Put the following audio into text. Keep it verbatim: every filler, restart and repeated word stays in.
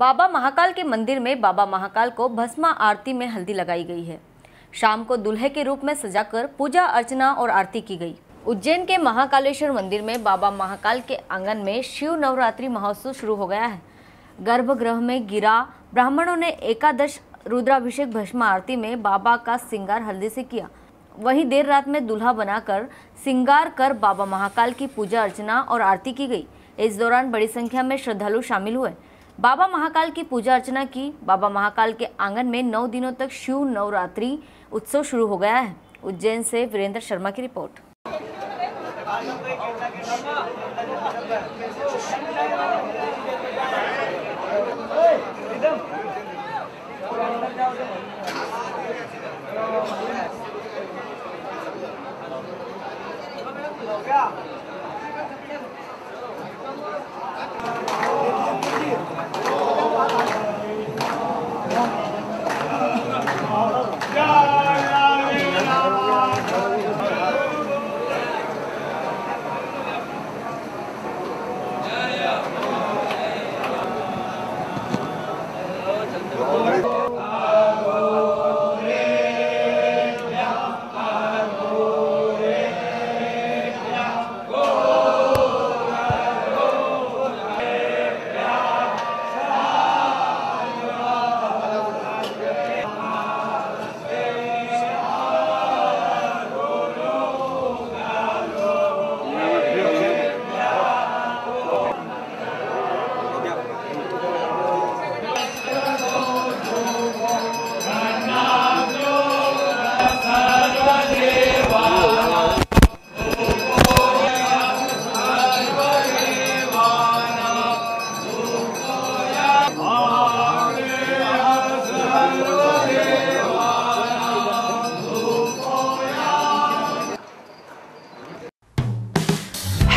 बाबा महाकाल के मंदिर में बाबा महाकाल को भस्मा आरती में हल्दी लगाई गई है। शाम को दुल्हे के रूप में सजाकर पूजा अर्चना और आरती की गई। उज्जैन के महाकालेश्वर मंदिर में बाबा महाकाल के आंगन में शिव नवरात्रि महोत्सव शुरू हो गया है। गर्भगृह में गिरा ब्राह्मणों ने एकादश रुद्राभिषेक भस्मा आरती में बाबा का श्रृंगार हल्दी से किया। वहीं देर रात में दूल्हा बनाकर श्रृंगार कर बाबा महाकाल की पूजा अर्चना और आरती की गई। इस दौरान बड़ी संख्या में श्रद्धालु शामिल हुए, बाबा महाकाल की पूजा अर्चना की। बाबा महाकाल के आंगन में नौ दिनों तक शिव नवरात्रि उत्सव शुरू हो गया है। उज्जैन से वीरेंद्र शर्मा की रिपोर्ट।